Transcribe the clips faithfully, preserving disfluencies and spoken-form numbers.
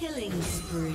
Killing spree.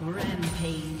Rampage.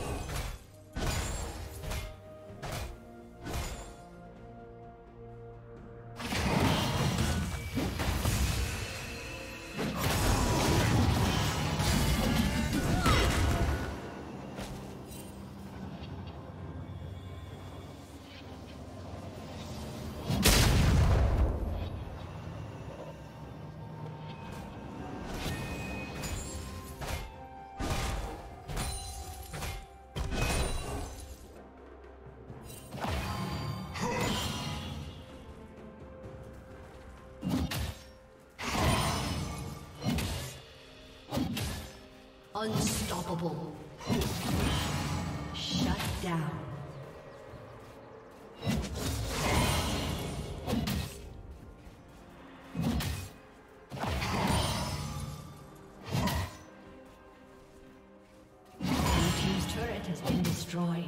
Unstoppable. Shut down. Your team's turret has been destroyed.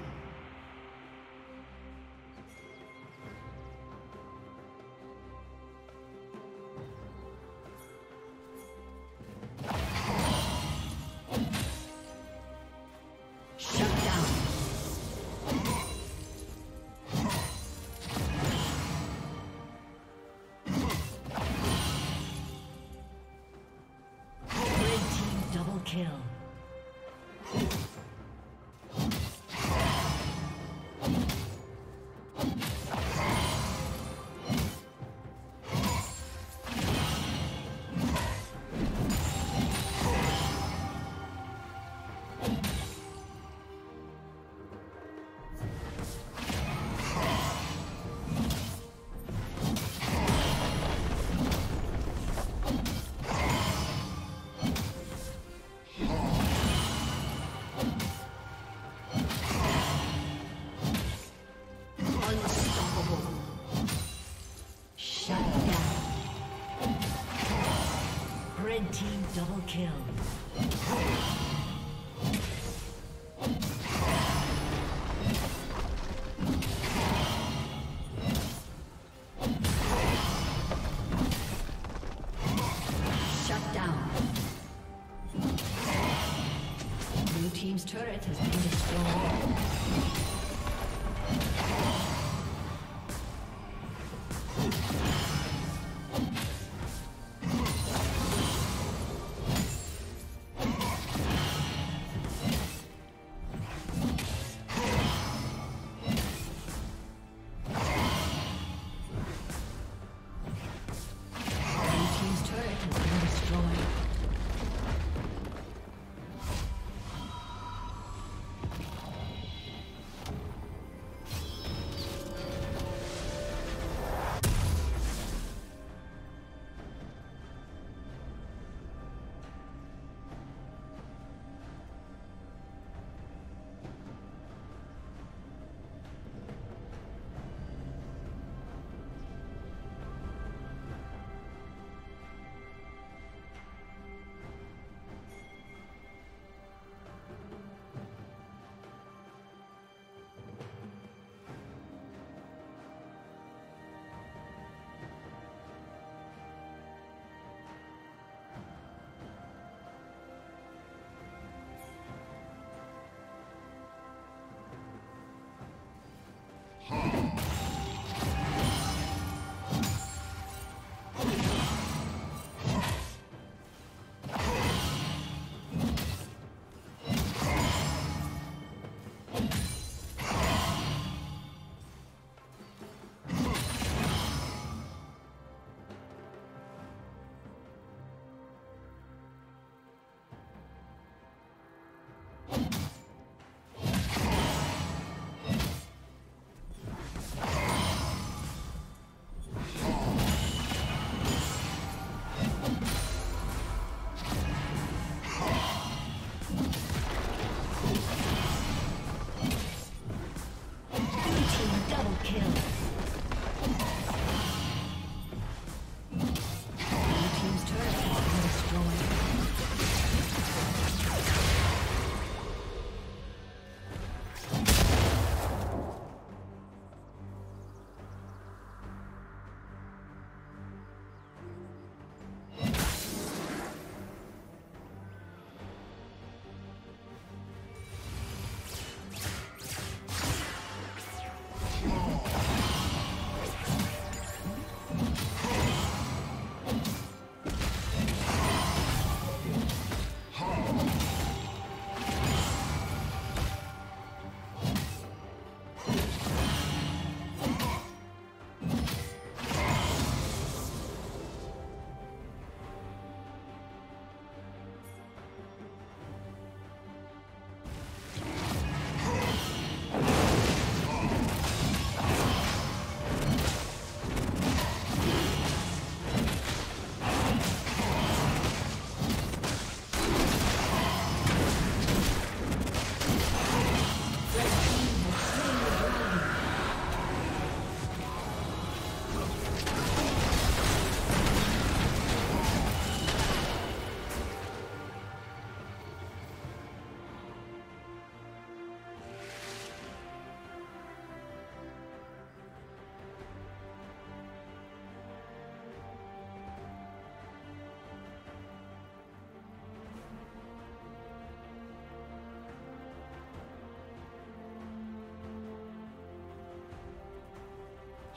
Team double kill.